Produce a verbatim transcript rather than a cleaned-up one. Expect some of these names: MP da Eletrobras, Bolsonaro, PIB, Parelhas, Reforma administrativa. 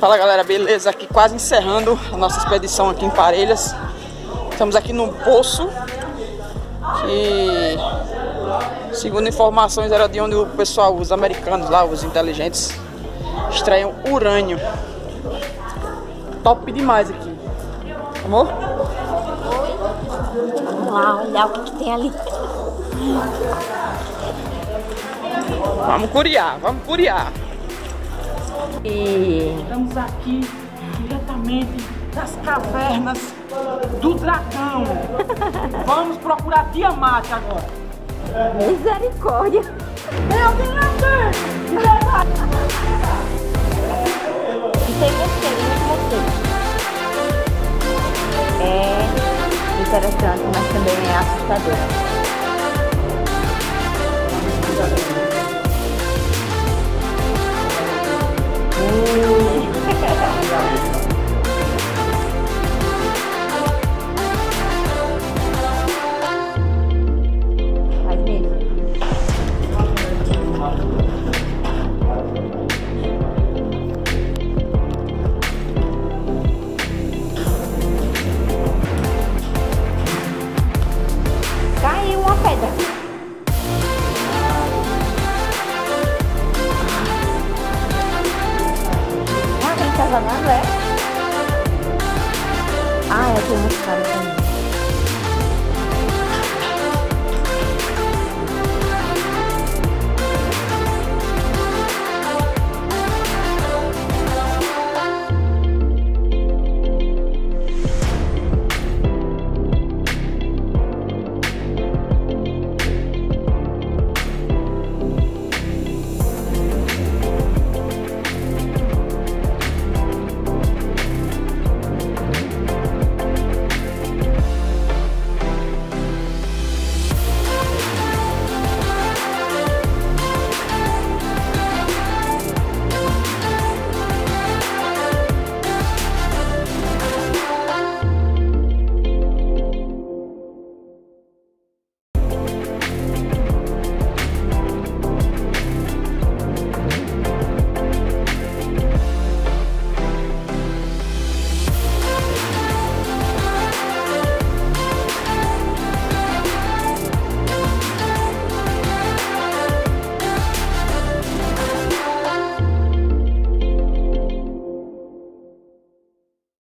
Fala galera, beleza? Aqui quase encerrando a nossa expedição aqui em Parelhas. Estamos aqui num poço que, segundo informações, era de onde o pessoal, os americanos lá, os inteligentes, extraem urânio. Top demais aqui, amor? Vamos lá olhar o que, que tem ali. Vamos curiar, vamos curiar. E estamos aqui diretamente das cavernas do dragão. Vamos procurar diamante agora. Misericórdia! Meu Deus! E tem experiência com É interessante, mas também é assustador. Ooh.